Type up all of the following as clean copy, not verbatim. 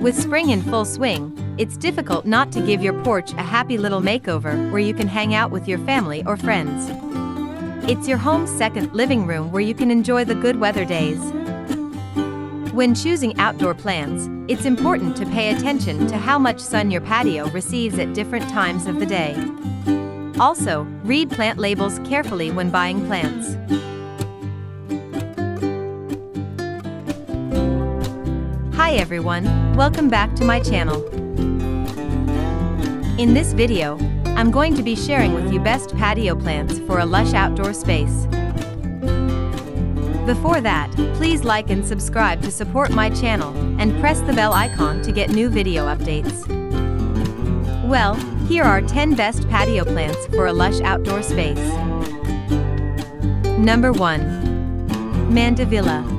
With spring in full swing, it's difficult not to give your porch a happy little makeover where you can hang out with your family or friends. It's your home's second living room where you can enjoy the good weather days. When choosing outdoor plants, it's important to pay attention to how much sun your patio receives at different times of the day. Also, read plant labels carefully when buying plants. Hi everyone, welcome back to my channel. In this video, I'm going to be sharing with you best patio plants for a lush outdoor space. Before that, please like and subscribe to support my channel, and press the bell icon to get new video updates. Well, here are 10 best patio plants for a lush outdoor space. Number 1. Mandevilla.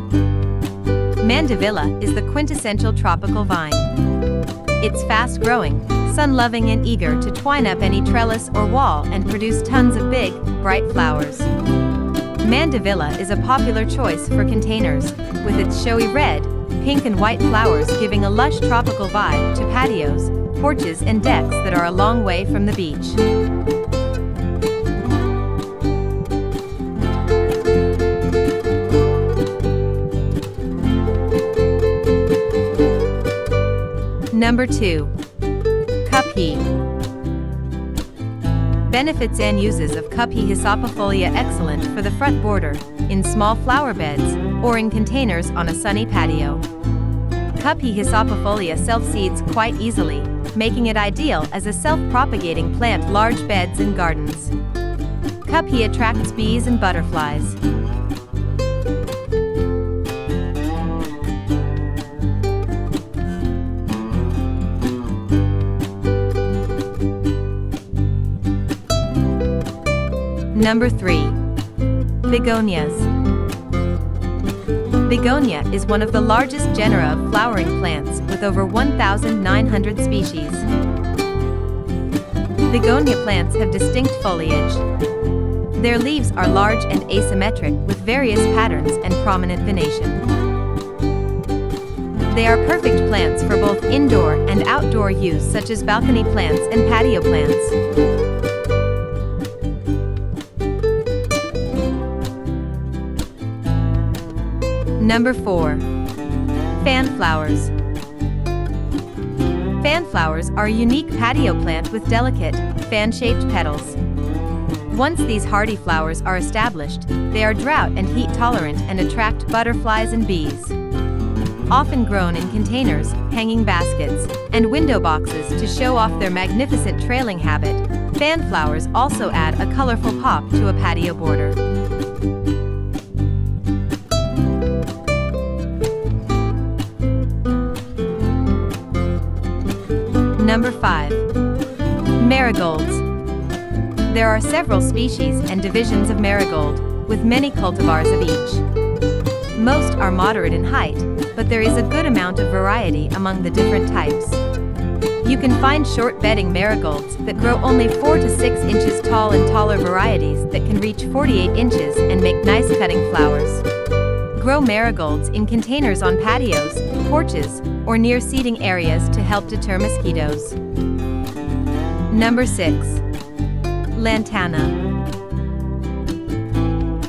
Mandevilla is the quintessential tropical vine. It's fast-growing, sun-loving and eager to twine up any trellis or wall and produce tons of big, bright flowers. Mandevilla is a popular choice for containers, with its showy red, pink and white flowers giving a lush tropical vibe to patios, porches and decks that are a long way from the beach. Number 2. Cuphea. Benefits and uses of Cuphea hyssopifolia: excellent for the front border, in small flower beds, or in containers on a sunny patio. Cuphea hyssopifolia self-seeds quite easily, making it ideal as a self-propagating plant large beds and gardens. Cuphea attracts bees and butterflies. Number 3. Begonias. Begonia is one of the largest genera of flowering plants with over 1,900 species. Begonia plants have distinct foliage. Their leaves are large and asymmetric with various patterns and prominent venation. They are perfect plants for both indoor and outdoor use, such as balcony plants and patio plants. Number 4. Fanflowers. Fanflowers are a unique patio plant with delicate, fan-shaped petals. Once these hardy flowers are established, they are drought and heat tolerant and attract butterflies and bees. Often grown in containers, hanging baskets, and window boxes to show off their magnificent trailing habit, fanflowers also add a colorful pop to a patio border. Number 5. Marigolds. There are several species and divisions of marigold, with many cultivars of each. Most are moderate in height, but there is a good amount of variety among the different types. You can find short bedding marigolds that grow only 4 to 6 inches tall and taller varieties that can reach 48 inches and make nice cutting flowers. Grow marigolds in containers on patios, porches, or near seating areas to help deter mosquitoes. Number 6. Lantana.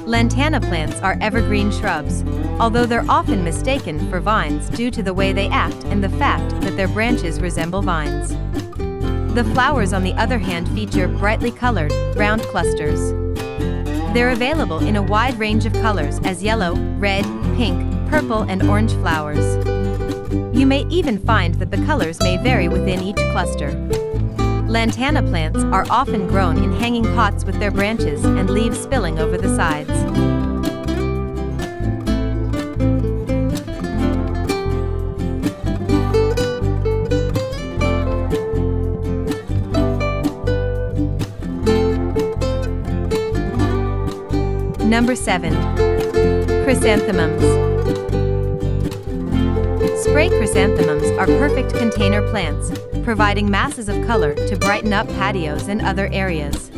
Lantana plants are evergreen shrubs, although they're often mistaken for vines due to the way they act and the fact that their branches resemble vines. The flowers, on the other hand, feature brightly colored, round clusters. They're available in a wide range of colors as yellow, red, pink, purple and orange flowers. You may even find that the colors may vary within each cluster. Lantana plants are often grown in hanging pots with their branches and leaves spilling over the sides. Number 7. Chrysanthemums. Spray chrysanthemums are perfect container plants, providing masses of color to brighten up patios and other areas.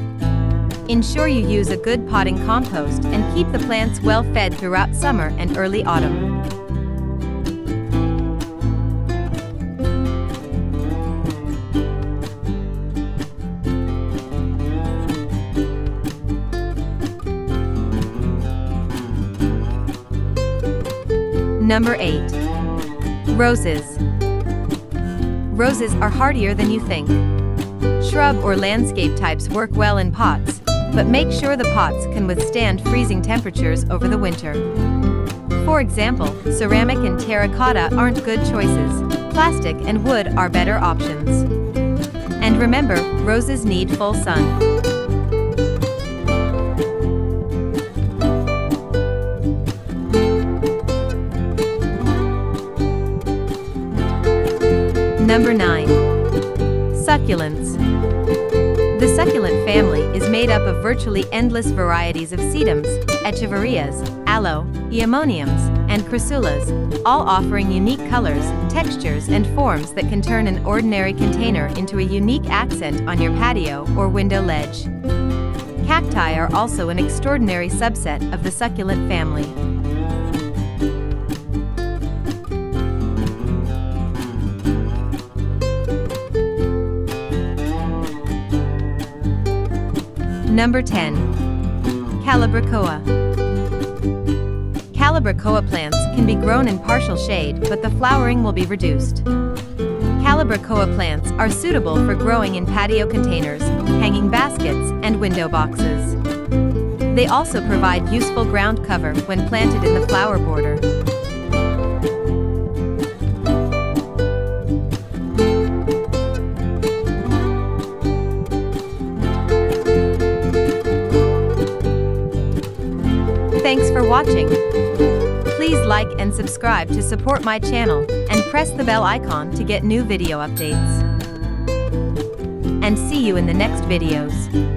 Ensure you use a good potting compost and keep the plants well fed throughout summer and early autumn. Number 8. Roses. Roses are hardier than you think. Shrub or landscape types work well in pots, but make sure the pots can withstand freezing temperatures over the winter. For example, ceramic and terracotta aren't good choices. Plastic and wood are better options. And remember, roses need full sun. Number 9. Succulents. The succulent family is made up of virtually endless varieties of sedums, echeverias, aloe, eumoniums, and crassulas, all offering unique colors, textures, and forms that can turn an ordinary container into a unique accent on your patio or window ledge. Cacti are also an extraordinary subset of the succulent family. Number 10. Calibrachoa. Calibrachoa plants can be grown in partial shade, but the flowering will be reduced. Calibrachoa plants are suitable for growing in patio containers, hanging baskets, and window boxes. They also provide useful ground cover when planted in the flower border. Thanks for watching. Please like and subscribe to support my channel and press the bell icon to get new video updates. And see you in the next videos.